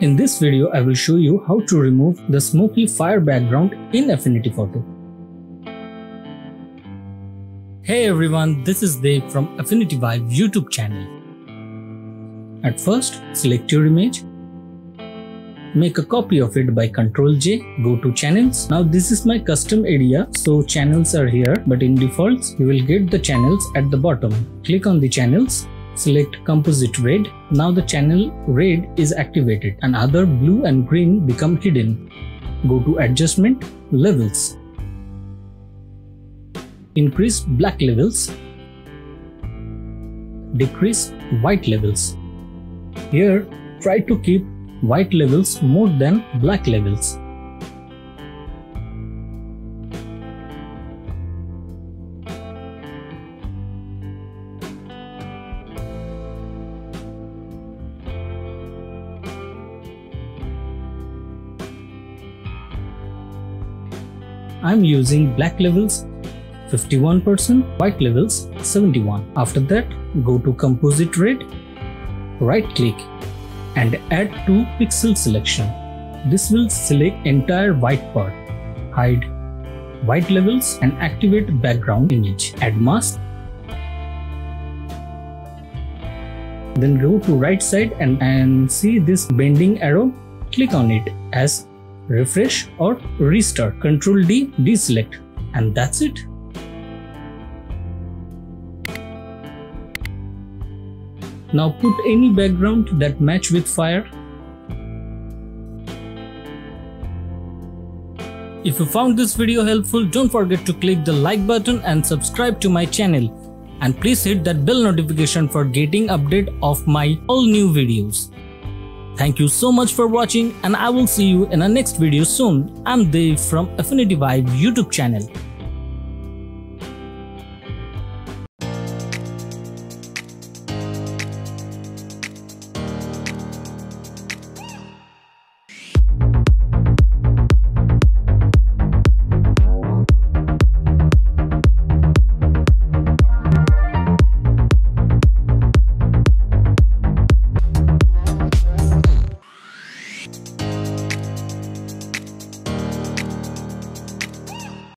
In this video, I will show you how to remove the smoky fire background in Affinity Photo. Hey everyone, this is Dev from Affinity Vibes YouTube channel. At first, select your image. Make a copy of it by Ctrl+J, go to Channels. Now this is my custom area, so channels are here, but in defaults, you will get the channels at the bottom. Click on the channels, select Composite Red. Now the channel red is activated and other blue and green become hidden. Go to Adjustment Levels. Increase black levels. Decrease white levels. Here, try to keep white levels more than black levels. I'm using black levels 51%, white levels 71%. After that, go to Composite Red, right click and add to pixel selection. This will select entire white part, hide white levels and activate background image. Add mask, then go to right side and see this bending arrow, click on it as refresh or restart. Ctrl+D, deselect, and that's it. Now put any background that match with fire. If you found this video helpful, don't forget to click the like button and subscribe to my channel. And please hit that bell notification for getting update of my all new videos. Thank you so much for watching and I will see you in the next video soon. I'm Dev from Affinity Vibe YouTube channel.